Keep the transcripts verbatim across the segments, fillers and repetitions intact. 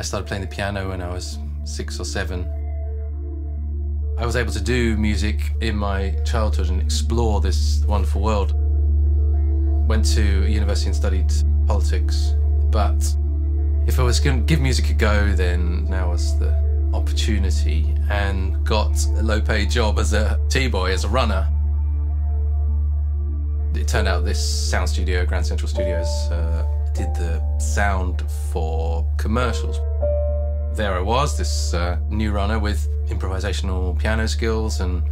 I started playing the piano when I was six or seven. I was able to do music in my childhood and explore this wonderful world. Went to university and studied politics, but if I was going to give music a go, then now was the opportunity, and got a low-paid job as a T-boy, as a runner. It turned out this sound studio, Grand Central Studios, uh, did the sound for commercials. There I was, this uh, new runner with improvisational piano skills, and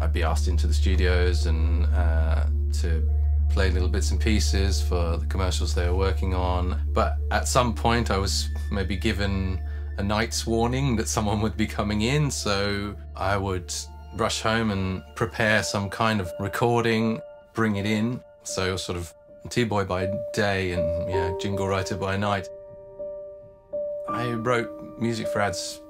I'd be asked into the studios and uh, to play little bits and pieces for the commercials they were working on. But at some point I was maybe given a night's warning that someone would be coming in, so I would rush home and prepare some kind of recording, bring it in. So sort of T-boy by day and yeah, jingle writer by night. I wrote music for ads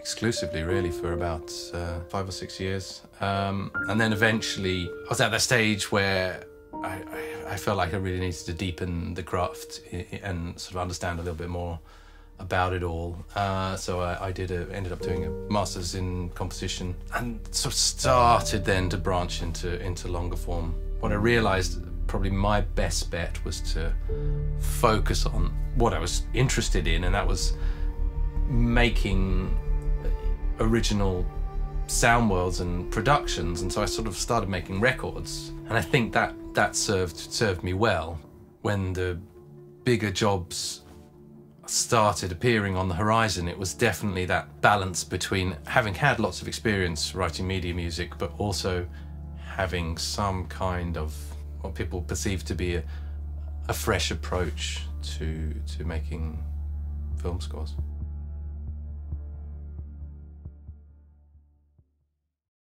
exclusively, really, for about uh, five or six years. Um, and then eventually I was at that stage where I, I, I felt like I really needed to deepen the craft and sort of understand a little bit more about it all. Uh, so I, I did a, ended up doing a master's in composition, and sort of started then to branch into, into longer form. What I realised probably my best bet was to focus on what I was interested in, and that was making original sound worlds and productions. And so I sort of started making records, and I think that that served served me well. When the bigger jobs started appearing on the horizon, it was definitely that balance between having had lots of experience writing media music, but also having some kind of what people perceive to be a, a fresh approach to, to making film scores.